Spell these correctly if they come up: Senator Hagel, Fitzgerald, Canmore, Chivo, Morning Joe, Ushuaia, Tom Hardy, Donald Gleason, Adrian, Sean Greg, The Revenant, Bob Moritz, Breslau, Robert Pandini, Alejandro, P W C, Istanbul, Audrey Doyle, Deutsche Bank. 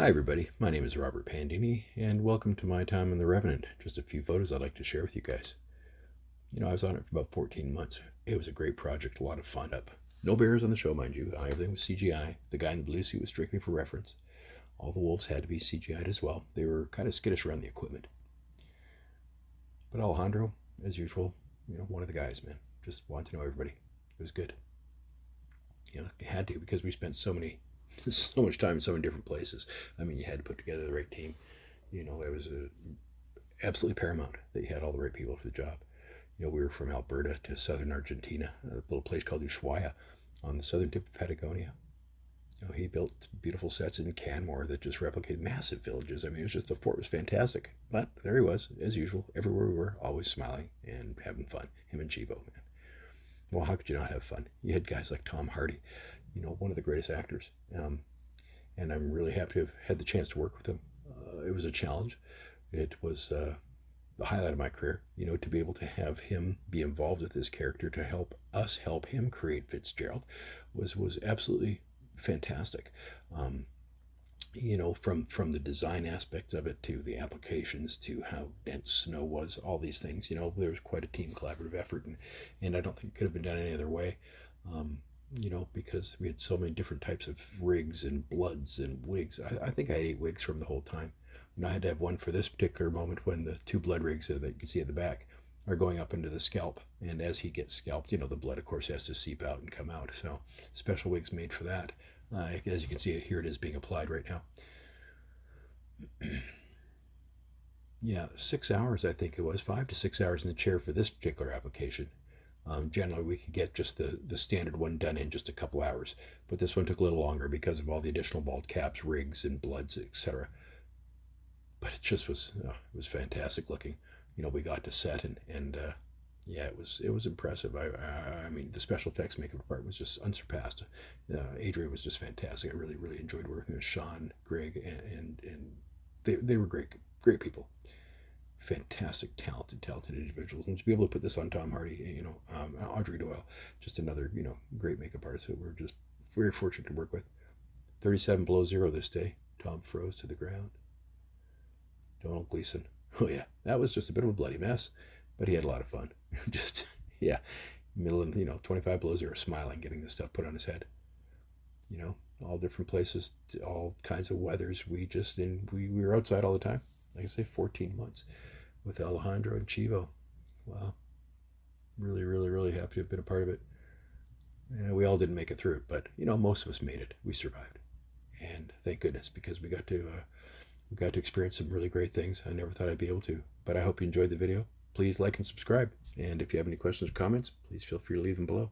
Hi everybody, my name is Robert Pandini, and welcome to my time in The Revenant. Just a few photos I'd like to share with you guys. You know, I was on it for about 14 months. It was a great project, a lot of fun up. No bears on the show, mind you. Everything was CGI. The guy in the blue suit was strictly for reference. All the wolves had to be CGI'd as well. They were kind of skittish around the equipment. But Alejandro, as usual, you know, one of the guys, man. Just wanted to know everybody. It was good. You know, it had to, because we spent so much time in so many different places. I mean, you had to put together the right team. You know, it was absolutely paramount that you had all the right people for the job. You know, we were from Alberta to southern Argentina, a little place called Ushuaia on the southern tip of Patagonia. You know, he built beautiful sets in Canmore that just replicated massive villages. I mean, it was just, the fort was fantastic. But there he was, as usual, everywhere we were, always smiling and having fun. Him and Chivo, man. Well, how could you not have fun? You had guys like Tom Hardy, you know, one of the greatest actors. And I'm really happy to have had the chance to work with him. It was a challenge. It was the highlight of my career, you know, to be able to have him be involved with this character, to help us help him create Fitzgerald was absolutely fantastic. You know, from the design aspect of it to the applications to how dense snow was, all these things, you know, there was quite a team collaborative effort, and I don't think it could have been done any other way, you know, because we had so many different types of rigs and bloods and wigs. I think I had 8 wigs from the whole time. And I had to have one for this particular moment when the 2 blood rigs that you can see at the back are going up into the scalp. And as he gets scalped, you know, the blood, of course, has to seep out and come out. So special wigs made for that. As you can see, here it is being applied right now. Yeah, 6 hours, I think it was, 5 to 6 hours in the chair for this particular application. Generally, we could get just the standard one done in just a couple hours. But this one took a little longer because of all the additional bald caps, rigs, and bloods, etc. But it just was, it was fantastic looking. You know, we got to set, and yeah, it was impressive. I mean, the special effects makeup department was just unsurpassed. Adrian was just fantastic. I really, really enjoyed working with Sean, Greg, and they were great people. Fantastic, talented individuals. And to be able to put this on Tom Hardy, you know, Audrey Doyle, just another, you know, great makeup artist that we're just very fortunate to work with. 37 below zero this day. Tom froze to the ground. Donald Gleason. Oh yeah, that was just a bit of a bloody mess. But he had a lot of fun. Just, yeah, middle of, you know, 25 below zero, smiling, getting this stuff put on his head. You know, all different places, all kinds of weathers. We were outside all the time. Like I say, 14 months with Alejandro and Chivo. Wow. Really, really, really happy to have been a part of it. And we all didn't make it through, but, you know, most of us made it. We survived. And thank goodness, because we got to experience some really great things I never thought I'd be able to. But I hope you enjoyed the video. Please like and subscribe. And if you have any questions or comments, please feel free to leave them below.